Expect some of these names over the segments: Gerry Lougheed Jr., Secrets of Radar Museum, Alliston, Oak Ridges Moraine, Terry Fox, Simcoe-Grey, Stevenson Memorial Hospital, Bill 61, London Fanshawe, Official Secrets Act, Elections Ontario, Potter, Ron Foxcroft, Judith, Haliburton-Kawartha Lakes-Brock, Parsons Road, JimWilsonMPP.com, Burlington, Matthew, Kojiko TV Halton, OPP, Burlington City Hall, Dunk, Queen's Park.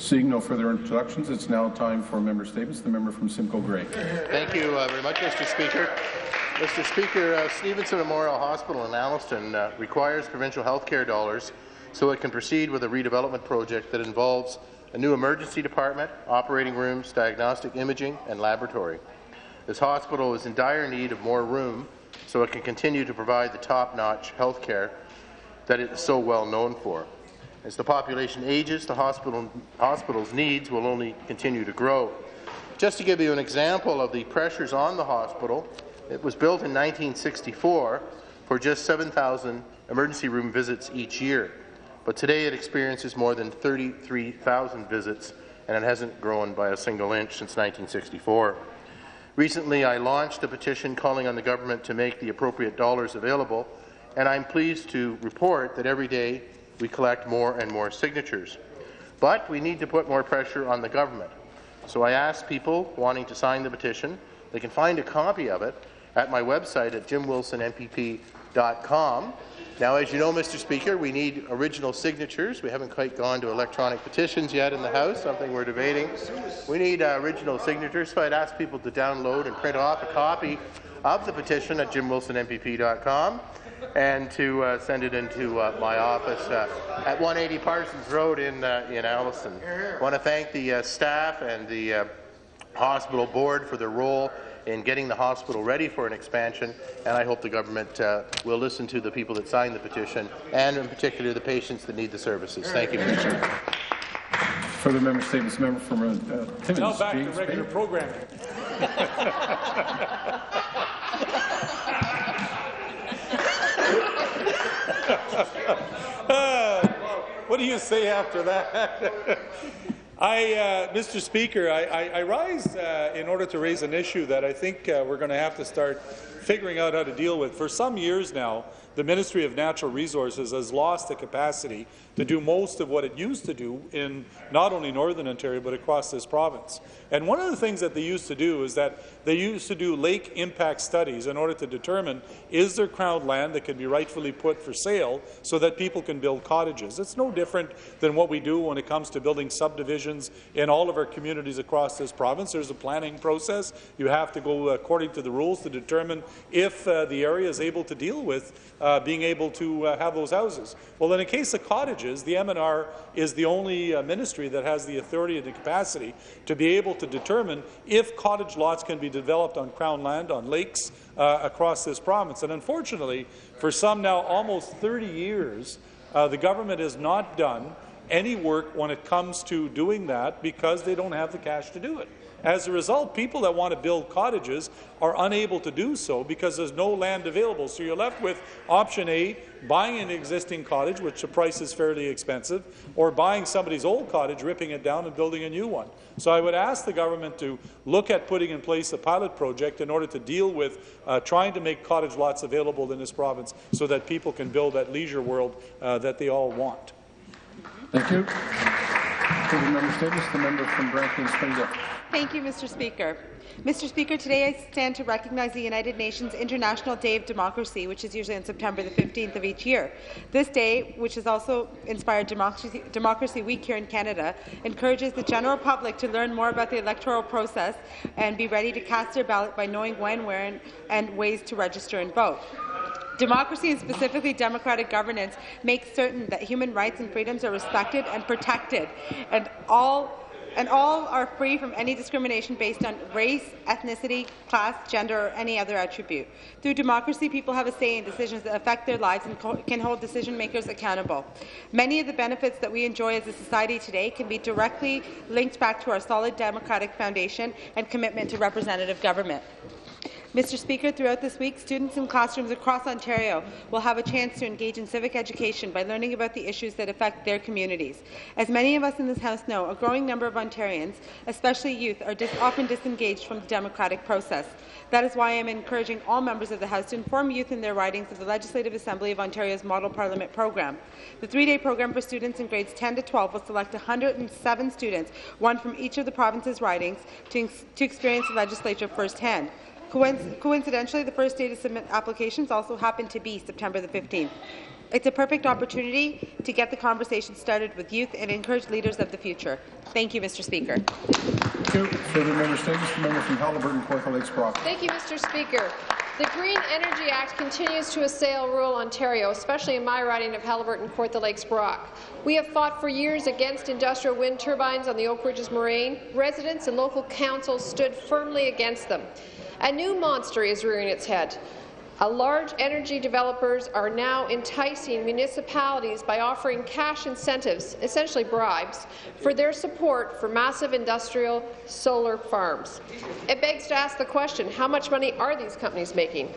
Seeing no further introductions, it's now time for member statements. The member from Simcoe-Grey. Thank you very much, Mr. Speaker. Mr. Speaker, Stevenson Memorial Hospital in Alliston requires provincial health care dollars so it can proceed with a redevelopment project that involves a new emergency department, operating rooms, diagnostic imaging, and laboratory. This hospital is in dire need of more room so it can continue to provide the top-notch health care that it is so well known for. As the population ages, the hospital's needs will only continue to grow. Just to give you an example of the pressures on the hospital, it was built in 1964 for just 7,000 emergency room visits each year, but today it experiences more than 33,000 visits, and it hasn't grown by a single inch since 1964. Recently, I launched a petition calling on the government to make the appropriate dollars available, and I'm pleased to report that every day we collect more and more signatures. But we need to put more pressure on the government. So I ask people wanting to sign the petition, they can find a copy of it at my website at JimWilsonMPP.com. Now, as you know, Mr. Speaker, we need original signatures. We haven't quite gone to electronic petitions yet in the House, something we're debating. We need original signatures, so I'd ask people to download and print off a copy of the petition at JimWilsonMPP.com and to send it into my office at 180 Parsons Road in Alliston. I want to thank the staff and the hospital board for their role in getting the hospital ready for an expansion, and I hope the government will listen to the people that signed the petition and, in particular, the patients that need the services. Thank you, Mr. Chair. Further member statements, member from Timmins. Now back to regular programming. What do you say after that? Mr. Speaker, I rise in order to raise an issue that I think we're going to have to start figuring out how to deal with. For some years now, the Ministry of Natural Resources has lost the capacity to do most of what it used to do in not only Northern Ontario but across this province. And one of the things that they used to do is that they used to do lake impact studies in order to determine, is there crown land that can be rightfully put for sale so that people can build cottages? It's no different than what we do when it comes to building subdivisions in all of our communities across this province. There's a planning process. You have to go according to the rules to determine if the area is able to deal with being able to have those houses. Well, in the case of cottages, the MNR is the only ministry that has the authority and the capacity to be able to determine if cottage lots can be developed on crown land, on lakes across this province. And unfortunately, for some now almost 30 years, the government has not done any work when it comes to doing that because they don't have the cash to do it. As a result, people that want to build cottages are unable to do so because there's no land available. So you're left with option A, buying an existing cottage, which the price is fairly expensive, or buying somebody's old cottage, ripping it down and building a new one. So I would ask the government to look at putting in place a pilot project in order to deal with trying to make cottage lots available in this province so that people can build that leisure world that they all want. Thank you. The member from Brampton Springs. Thank you, Mr. Speaker. Mr. Speaker, today I stand to recognize the United Nations International Day of Democracy, which is usually on September the 15th of each year. This day, which has also inspired Democracy Week here in Canada, encourages the general public to learn more about the electoral process and be ready to cast their ballot by knowing when, where, and ways to register and vote. Democracy, and specifically democratic governance, makes certain that human rights and freedoms are respected and protected, and all are free from any discrimination based on race, ethnicity, class, gender, or any other attribute. Through democracy, people have a say in decisions that affect their lives and can hold decision-makers accountable. Many of the benefits that we enjoy as a society today can be directly linked back to our solid democratic foundation and commitment to representative government. Mr. Speaker, throughout this week, students in classrooms across Ontario will have a chance to engage in civic education by learning about the issues that affect their communities. As many of us in this House know, a growing number of Ontarians, especially youth, are often disengaged from the democratic process. That is why I am encouraging all members of the House to inform youth in their ridings of the Legislative Assembly of Ontario's Model Parliament Program. The three-day program for students in grades 10 to 12 will select 107 students, one from each of the province's ridings, to experience the legislature firsthand. Coincidentally, the first day to submit applications also happened to be September the 15th. It's a perfect opportunity to get the conversation started with youth and encourage leaders of the future. Thank you, Mr. Speaker. Thank you. Further member statements. The member from Haliburton-Kawartha Lakes-Brock. Thank you, Mr. Speaker. The Green Energy Act continues to assail rural Ontario, especially in my riding of Haliburton-Kawartha Lakes-Brock. We have fought for years against industrial wind turbines on the Oak Ridges Moraine. Residents and local councils stood firmly against them. A new monster is rearing its head. Large energy developers are now enticing municipalities by offering cash incentives, essentially bribes, for their support for massive industrial solar farms. It begs to ask the question, how much money are these companies making?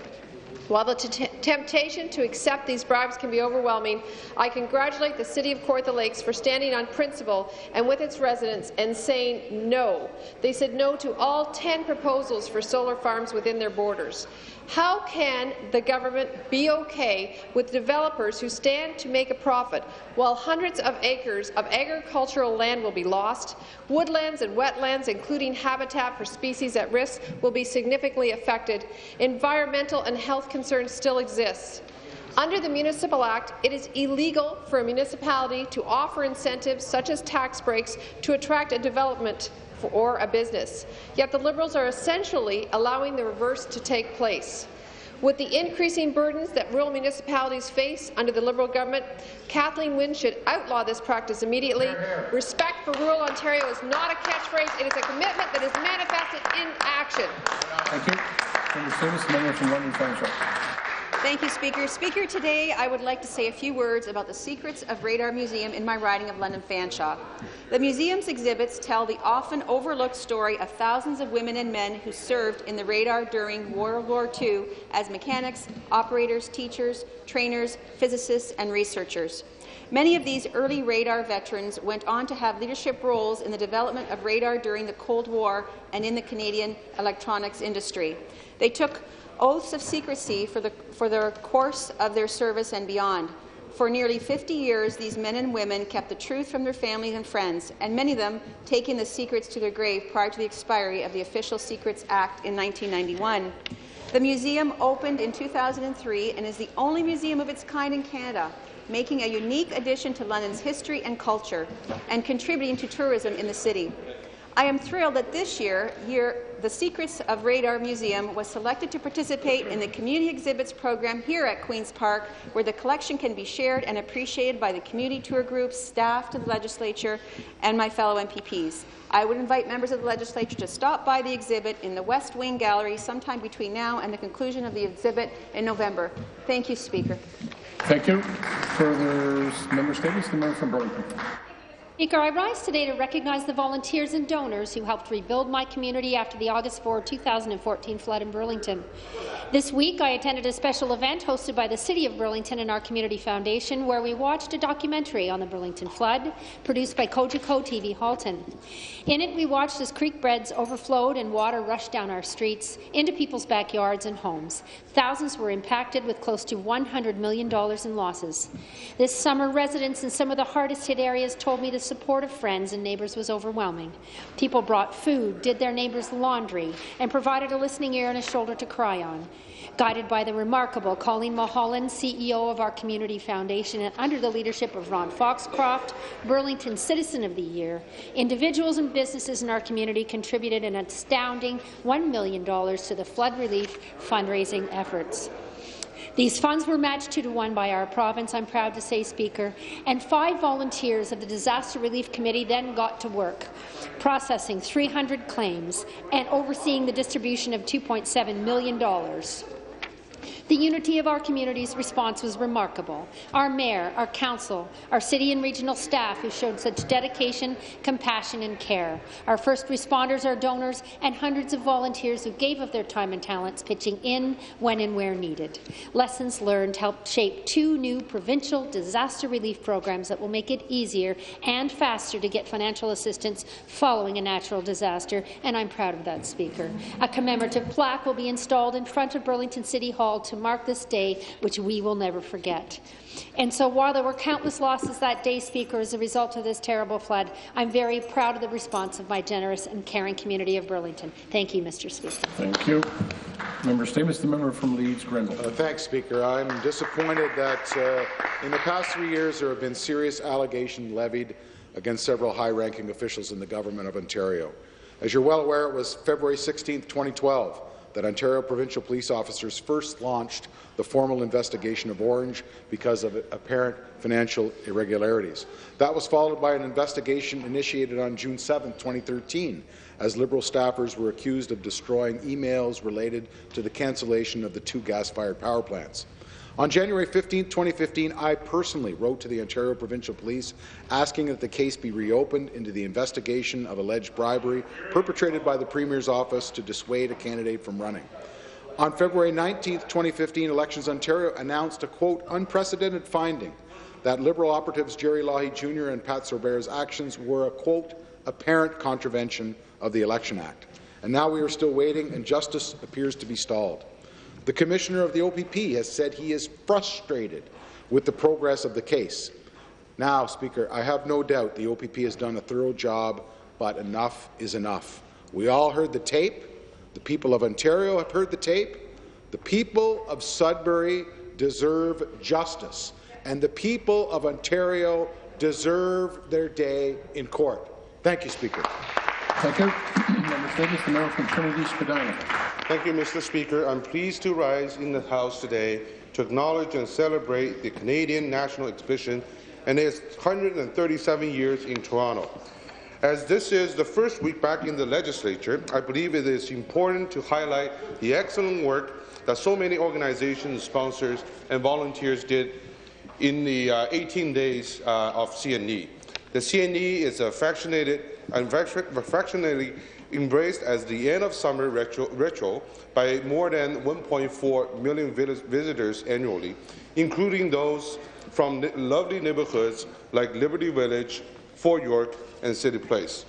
While the temptation to accept these bribes can be overwhelming, I congratulate the City of Kawartha Lakes for standing on principle and with its residents and saying no. They said no to all 10 proposals for solar farms within their borders. How can the government be okay with developers who stand to make a profit while hundreds of acres of agricultural land will be lost? Woodlands and wetlands, including habitat for species at risk, will be significantly affected. Environmental and health concerns still exist. Under the Municipal Act, it is illegal for a municipality to offer incentives such as tax breaks to attract a development or a business. Yet the Liberals are essentially allowing the reverse to take place. With the increasing burdens that rural municipalities face under the Liberal government, Kathleen Wynne should outlaw this practice immediately. Respect for rural Ontario is not a catchphrase. It is a commitment that is manifested in action. Thank you. From London Fanshawe. Thank you, Speaker. Speaker, today I would like to say a few words about the Secrets of Radar Museum in my riding of London Fanshawe. The museum's exhibits tell the often overlooked story of thousands of women and men who served in the radar during World War II as mechanics, operators, teachers, trainers, physicists, and researchers. Many of these early radar veterans went on to have leadership roles in the development of radar during the Cold War and in the Canadian electronics industry. They took oaths of secrecy for the course of their service and beyond. For nearly 50 years, these men and women kept the truth from their families and friends, and many of them taking the secrets to their grave prior to the expiry of the Official Secrets Act in 1991. The museum opened in 2003 and is the only museum of its kind in Canada, making a unique addition to London's history and culture, and contributing to tourism in the city. I am thrilled that this year, the Secrets of Radar Museum was selected to participate in the Community Exhibits program here at Queen's Park, where the collection can be shared and appreciated by the community tour groups, staff to the Legislature, and my fellow MPPs. I would invite members of the Legislature to stop by the exhibit in the West Wing Gallery sometime between now and the conclusion of the exhibit in November. Thank you, Speaker. Thank you. Further member statements, the member from Burlington. Speaker, I rise today to recognize the volunteers and donors who helped rebuild my community after the August 4, 2014 flood in Burlington. This week, I attended a special event hosted by the City of Burlington and our Community Foundation, where we watched a documentary on the Burlington flood, produced by Kojiko TV Halton. In it, we watched as creek beds overflowed and water rushed down our streets, into people's backyards and homes. Thousands were impacted, with close to $100 million in losses. This summer, residents in some of the hardest-hit areas told me the support of friends and neighbours was overwhelming. People brought food, did their neighbours' laundry, and provided a listening ear and a shoulder to cry on. Guided by the remarkable Colleen Mulholland, CEO of our Community Foundation, and under the leadership of Ron Foxcroft, Burlington Citizen of the Year, individuals and businesses in our community contributed an astounding $1 million to the flood relief fundraising efforts. These funds were matched 2-to-1 by our province, I'm proud to say, Speaker, and 5 volunteers of the Disaster Relief Committee then got to work, processing 300 claims and overseeing the distribution of $2.7 million. The unity of our community's response was remarkable. Our mayor, our council, our city and regional staff who showed such dedication, compassion and care, our first responders, our donors, and hundreds of volunteers who gave of their time and talents, pitching in when and where needed. Lessons learned helped shape 2 new provincial disaster relief programs that will make it easier and faster to get financial assistance following a natural disaster, and I'm proud of that, Speaker. A commemorative plaque will be installed in front of Burlington City Hall to mark this day, which we will never forget. And so while there were countless losses that day, Speaker, as a result of this terrible flood, I'm very proud of the response of my generous and caring community of Burlington. Thank you, Mr. Speaker. Thank you. Member Statements. The member from Leeds Grenville. Thanks, Speaker. I'm disappointed that in the past 3 years there have been serious allegations levied against several high-ranking officials in the government of Ontario. As you're well aware, it was February 16, 2012, that Ontario Provincial Police officers first launched the formal investigation of Orange because of apparent financial irregularities. That was followed by an investigation initiated on June 7, 2013, as Liberal staffers were accused of destroying emails related to the cancellation of the 2 gas-fired power plants. On January 15, 2015, I personally wrote to the Ontario Provincial Police asking that the case be reopened into the investigation of alleged bribery perpetrated by the Premier's office to dissuade a candidate from running. On February 19, 2015, Elections Ontario announced a, quote, unprecedented finding that Liberal operatives Gerry Lougheed Jr. and Pat Sorbert's actions were a, quote, apparent contravention of the Election Act. And now we are still waiting, and justice appears to be stalled. The Commissioner of the OPP has said he is frustrated with the progress of the case. Now, Speaker, I have no doubt the OPP has done a thorough job, but enough is enough. We all heard the tape. The people of Ontario have heard the tape. The people of Sudbury deserve justice, and the people of Ontario deserve their day in court. Thank you, Speaker. Thank you. Member Statements. The member from Trinity Spadina. Thank you, Mr. Speaker. I'm pleased to rise in the House today to acknowledge and celebrate the Canadian National Exhibition and its 137 years in Toronto. As this is the first week back in the legislature, I believe it is important to highlight the excellent work that so many organizations, sponsors, and volunteers did in the 18 days of CNE. The CNE is a fractionally embraced as the end-of-summer ritual by more than 1.4 million visitors annually, including those from lovely neighborhoods like Liberty Village, Fort York, and City Place.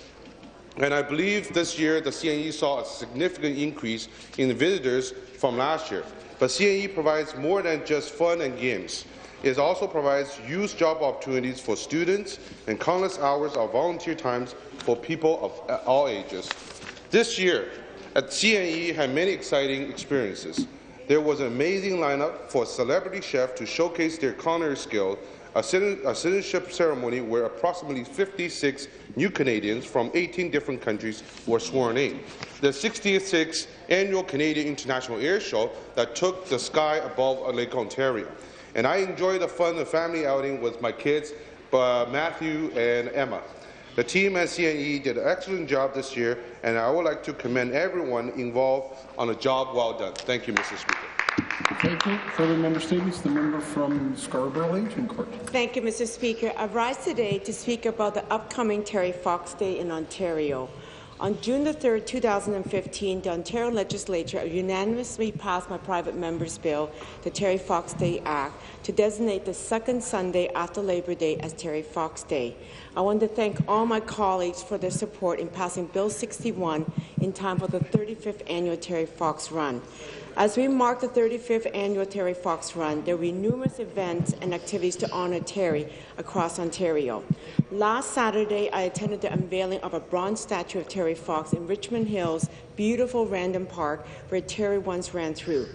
And I believe this year the CNE saw a significant increase in visitors from last year. But CNE provides more than just fun and games. It also provides huge job opportunities for students and countless hours of volunteer times for people of all ages. This year, at CNE had many exciting experiences. There was an amazing lineup for a celebrity chef to showcase their culinary skill, a citizenship ceremony where approximately 56 new Canadians from 18 different countries were sworn in, the 66th Annual Canadian International Air Show that took the sky above Lake Ontario. And I enjoyed a fun and family outing with my kids, Matthew and Emma. The team at CNE did an excellent job this year, and I would like to commend everyone involved on a job well done. Thank you, Mr. Speaker. Thank you. Further member statements. The member from Scarborough-Langton Court. Thank you, Mr. Speaker. I rise today to speak about the upcoming Terry Fox Day in Ontario. On June 3, 2015, the Ontario Legislature unanimously passed my private member's bill, the Terry Fox Day Act, to designate the second Sunday after Labour Day as Terry Fox Day. I want to thank all my colleagues for their support in passing Bill 61 in time for the 35th Annual Terry Fox Run. As we mark the 35th Annual Terry Fox Run, there will be numerous events and activities to honour Terry across Ontario. Last Saturday, I attended the unveiling of a bronze statue of Terry Fox in Richmond Hill's beautiful Random Park, where Terry once ran through.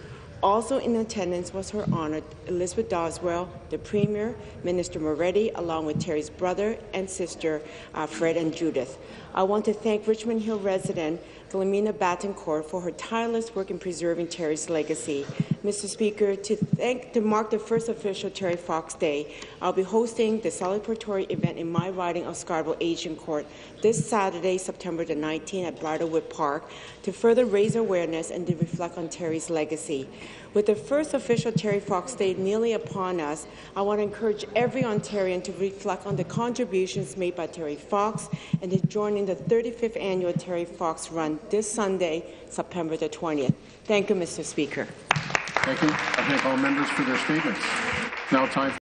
Also in attendance was Her Honour Elizabeth Doswell, the Premier, Minister Moretti, along with Terry's brother and sister, Fred and Judith. I want to thank Richmond Hill resident Glamina Battencourt for her tireless work in preserving Terry's legacy. Mr. Speaker, to mark the first official Terry Fox Day, I'll be hosting the celebratory event in my riding of Scarborough Asian Court this Saturday, September 19, at Bridalwood Park, to further raise awareness and to reflect on Terry's legacy. With the first official Terry Fox Day nearly upon us, I want to encourage every Ontarian to reflect on the contributions made by Terry Fox and to join in the 35th Annual Terry Fox Run this Sunday, September 20th. Thank you, Mr. Speaker. Thank you. I thank all members for their statements. Now time for